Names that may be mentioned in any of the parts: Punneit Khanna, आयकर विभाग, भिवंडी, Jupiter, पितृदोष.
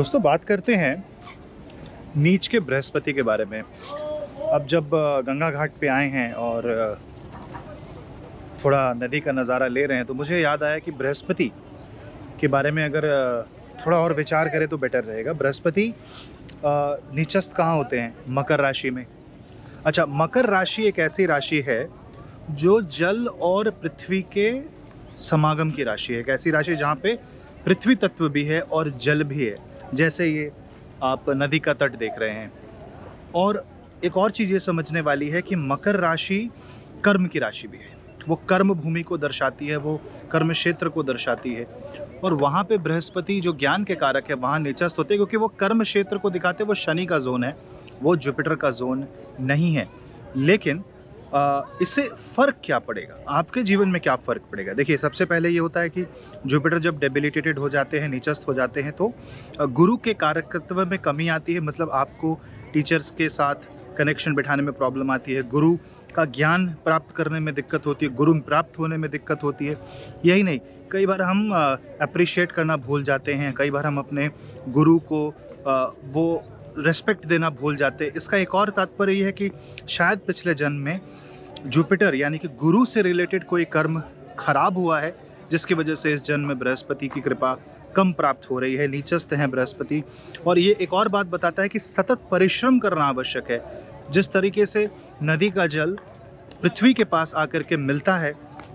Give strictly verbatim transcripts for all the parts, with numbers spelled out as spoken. दोस्तों बात करते हैं नीच के बृहस्पति के बारे में। अब जब गंगा घाट पे आए हैं और थोड़ा नदी का नज़ारा ले रहे हैं तो मुझे याद आया कि बृहस्पति के बारे में अगर थोड़ा और विचार करें तो बेटर रहेगा। बृहस्पति नीचस्थ कहाँ होते हैं? मकर राशि में। अच्छा, मकर राशि एक ऐसी राशि है जो जल और पृथ्वी के समागम की राशि है। एक ऐसी राशि जहाँ पे पृथ्वी तत्व भी है और जल भी है, जैसे ये आप नदी का तट देख रहे हैं। और एक और चीज़ ये समझने वाली है कि मकर राशि कर्म की राशि भी है, वो कर्म भूमि को दर्शाती है, वो कर्म क्षेत्र को दर्शाती है। और वहाँ पे बृहस्पति जो ज्ञान के कारक है वहाँ नीचस्थ होते हैं, क्योंकि वो कर्म क्षेत्र को दिखाते हैं। वो शनि का जोन है, वो जुपिटर का जोन नहीं है। लेकिन आ, इससे फ़र्क क्या पड़ेगा, आपके जीवन में क्या फ़र्क पड़ेगा? देखिए, सबसे पहले ये होता है कि जुपिटर जब डेबिलिटेटेड हो जाते हैं, नीचस्थ हो जाते हैं, तो गुरु के कारकत्व में कमी आती है। मतलब आपको टीचर्स के साथ कनेक्शन बिठाने में प्रॉब्लम आती है, गुरु का ज्ञान प्राप्त करने में दिक्कत होती है, गुरु प्राप्त होने में दिक्कत होती है। यही नहीं, कई बार हम अप्रिशिएट करना भूल जाते हैं, कई बार हम अपने गुरु को आ, वो रेस्पेक्ट देना भूल जाते हैं। इसका एक और तात्पर्य यह है कि शायद पिछले जन्म में जुपिटर यानी कि गुरु से रिलेटेड कोई कर्म खराब हुआ है, जिसकी वजह से इस जन्म में बृहस्पति की कृपा कम प्राप्त हो रही है। नीचस्थ हैं बृहस्पति। और ये एक और बात बताता है कि सतत परिश्रम करना आवश्यक है। जिस तरीके से नदी का जल पृथ्वी के पास आकर के मिलता है,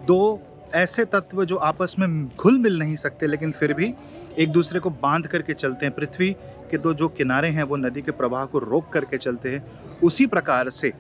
दो ऐसे तत्व जो आपस में घुल मिल नहीं सकते लेकिन फिर भी एक दूसरे को बांध करके चलते हैं, पृथ्वी के दो जो किनारे हैं वो नदी के प्रवाह को रोक करके चलते हैं, उसी प्रकार से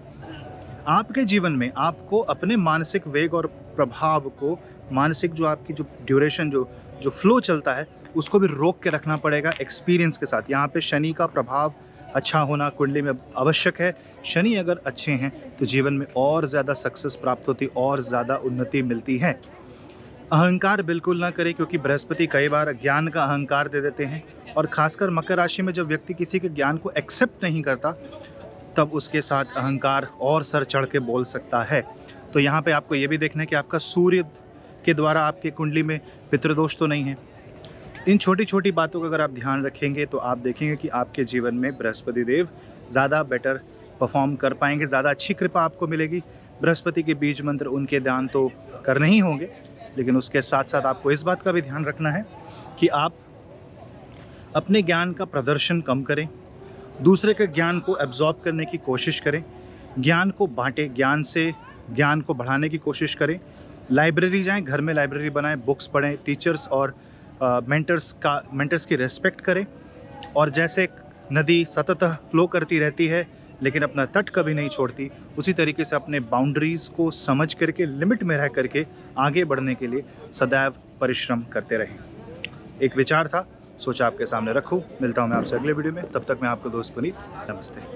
आपके जीवन में आपको अपने मानसिक वेग और प्रभाव को, मानसिक जो आपकी जो ड्यूरेशन जो जो फ्लो चलता है उसको भी रोक के रखना पड़ेगा एक्सपीरियंस के साथ। यहाँ पे शनि का प्रभाव अच्छा होना कुंडली में आवश्यक है। शनि अगर अच्छे हैं तो जीवन में और ज़्यादा सक्सेस प्राप्त होती, और ज़्यादा उन्नति मिलती है। अहंकार बिल्कुल ना करें, क्योंकि बृहस्पति कई बार ज्ञान का अहंकार दे देते हैं। और खासकर मकर राशि में जब व्यक्ति किसी के ज्ञान को एक्सेप्ट नहीं करता तब उसके साथ अहंकार और सर चढ़ के बोल सकता है। तो यहाँ पे आपको ये भी देखना है कि आपका सूर्य के द्वारा आपके कुंडली में पितृदोष तो नहीं है। इन छोटी छोटी बातों का अगर आप ध्यान रखेंगे तो आप देखेंगे कि आपके जीवन में बृहस्पति देव ज़्यादा बेटर परफॉर्म कर पाएंगे, ज़्यादा अच्छी कृपा आपको मिलेगी। बृहस्पति के बीज मंत्र, उनके दान तो करने ही होंगे, लेकिन उसके साथ साथ आपको इस बात का भी ध्यान रखना है कि आप अपने ज्ञान का प्रदर्शन कम करें, दूसरे के ज्ञान को एब्जॉर्ब करने की कोशिश करें, ज्ञान को बांटें, ज्ञान से ज्ञान को बढ़ाने की कोशिश करें। लाइब्रेरी जाएं, घर में लाइब्रेरी बनाएं, बुक्स पढ़ें, टीचर्स और आ, मेंटर्स का मेंटर्स की रेस्पेक्ट करें। और जैसे नदी सतत फ्लो करती रहती है लेकिन अपना तट कभी नहीं छोड़ती, उसी तरीके से अपने बाउंड्रीज़ को समझ करके, लिमिट में रह करके आगे बढ़ने के लिए सदैव परिश्रम करते रहें। एक विचार था, सोचा आपके सामने रखूं। मिलता हूं मैं आपसे अगले वीडियो में, तब तक मैं आपका दोस्त पुनीत, नमस्ते।